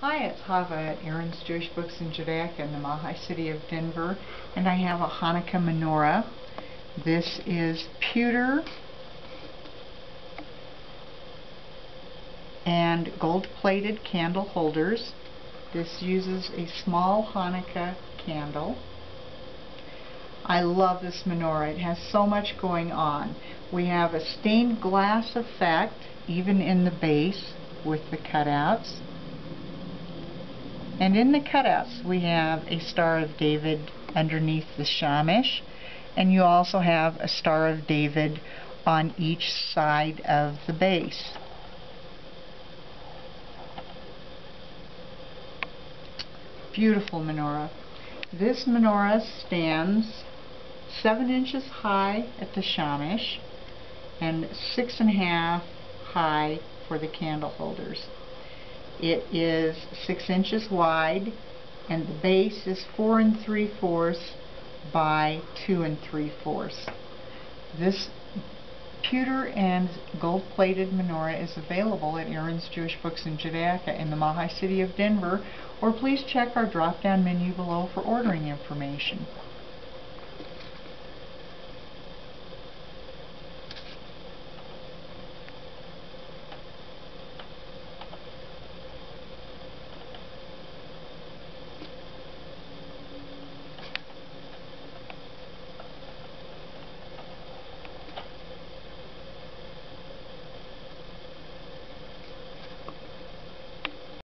Hi, it's Hava at Aaron's Jewish Books in Judaica in the Baha'i city of Denver, and I have a Hanukkah menorah. This is pewter and gold-plated candle holders. This uses a small Hanukkah candle. I love this menorah. It has so much going on. We have a stained glass effect, even in the base with the cutouts. And in the cutouts we have a Star of David underneath the Shamash, and you also have a Star of David on each side of the base. Beautiful menorah. This menorah stands 7 inches high at the Shamash and 6.5 high for the candle holders. It is 6 inches wide, and the base is 4 3/4 by 2 3/4. This pewter and gold-plated menorah is available at Aaron's Jewish Books in Judaica in the Baha'i city of Denver, or please check our drop-down menu below for ordering information.